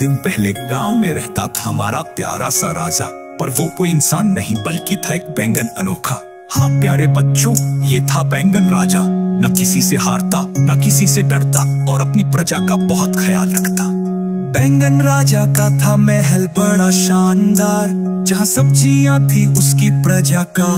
दिन पहले गांव में रहता था हमारा प्यारा सा राजा, पर वो कोई इंसान नहीं बल्कि था एक बैंगन अनोखा। हाँ प्यारे बच्चों, ये था बैंगन राजा। न किसी से हारता, न किसी से डरता और अपनी प्रजा का बहुत ख्याल रखता। बैंगन राजा का था महल बड़ा शानदार, जहाँ सब्जियाँ थी उसकी प्रजा का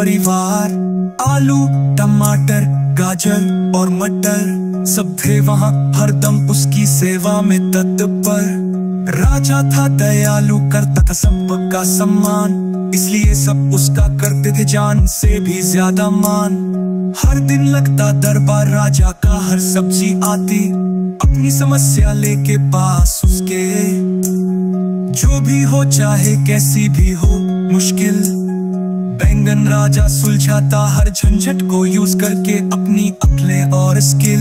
परिवार। आलू, टमाटर, गाजर और मटर सब थे वहाँ हरदम उसकी सेवा में तत्पर। राजा था दयालु, करता था सबका सम्मान, इसलिए सब उसका करते थे जान से भी ज्यादा मान। हर दिन लगता दरबार राजा का, हर सब्जी आती अपनी समस्या लेके पास उसके। जो भी हो चाहे कैसी भी हो मुश्किल, बैंगन राजा सुलझाता हर झंझट को यूज करके अपनी अक्लें और स्किल।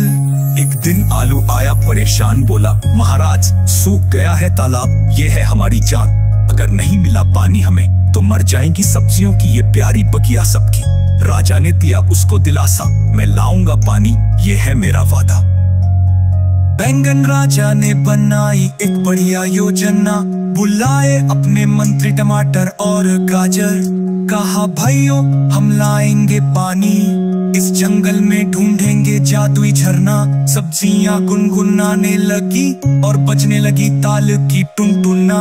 एक दिन आलू आया परेशान, बोला महाराज सूख गया है तालाब, ये है हमारी जान, अगर नहीं मिला पानी हमें तो मर जाएंगी सब्जियों की ये प्यारी बगिया सबकी। राजा ने दिया उसको दिलासा, मैं लाऊंगा पानी, ये है मेरा वादा। बैंगन राजा ने बनाई एक बढ़िया योजना, बुलाए अपने मंत्री टमाटर और गाजर। कहा भाइयों हम लाएंगे पानी, इस जंगल में ढूंढेंगे जादुई झरना। सब्जियां गुनगुनाने लगी और बजने लगी ताल की टुनटुना।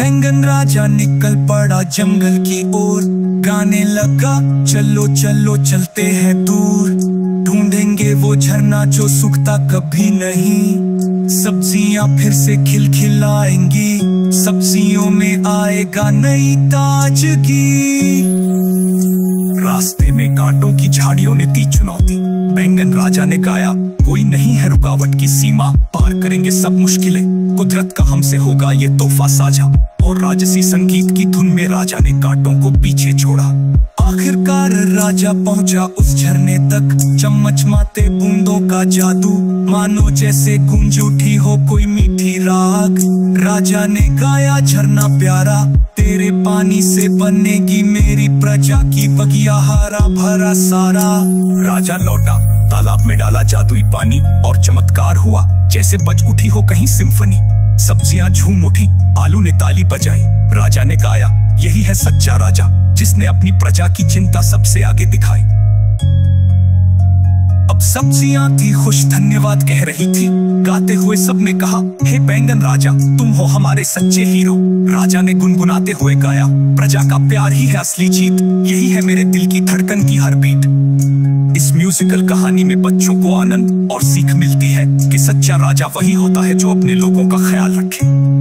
बैंगन राजा निकल पड़ा जंगल की ओर, गाने लगा चलो चलो चलते हैं दूर, ढूंढेंगे वो झरना जो सूखता कभी नहीं। सब्जियां फिर से खिलखिलाएंगी, सब्जियों में आएगा नई ताजगी। रास्ते में कांटों की झाड़ियों ने दी चुनौती, बैंगन राजा ने गाया कोई नहीं है रुकावट की सीमा, पार करेंगे सब मुश्किलें, कुदरत का हमसे होगा ये तोहफा साझा। और राजसी संगीत की धुन में राजा ने कांटों को पीछे छोड़ा। आखिरकार राजा पहुंचा उस झरने तक, चमचमाते बूंदों का जादू मानो जैसे गूंज उठी हो कोई मीठी राग। राजा ने गाया झरना प्यारा, तेरे पानी से बनेगी मेरी प्रजा की बगिया हरा भरा सारा। राजा लौटा, तालाब में डाला जादुई पानी और चमत्कार हुआ जैसे बज उठी हो कहीं सिम्फनी। सब्जियां झूम उठी, आलू ने ताली बजाई, राजा ने गाया यही है सच्चा राजा, जिसने अपनी प्रजा की चिंता सबसे आगे दिखाई। अब सब्जियां थी खुश, धन्यवाद कह रही थी, गाते हुए सबने कहा हे बैंगन राजा तुम हो हमारे सच्चे हीरो। राजा ने गुनगुनाते हुए गाया प्रजा का प्यार ही है असली जीत, यही है मेरे दिल की धड़कन की हर बीट। इस म्यूजिकल कहानी में बच्चों को आनंद और सीख मिलती है कि सच्चा राजा वही होता है जो अपने लोगों का ख्याल रखे।